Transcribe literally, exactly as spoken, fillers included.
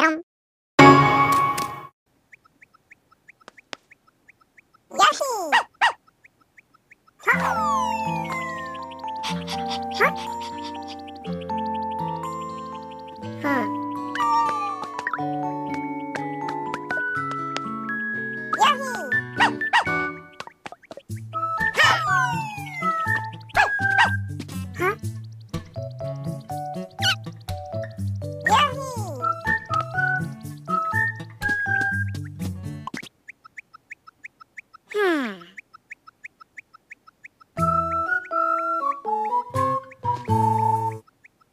Get 'em.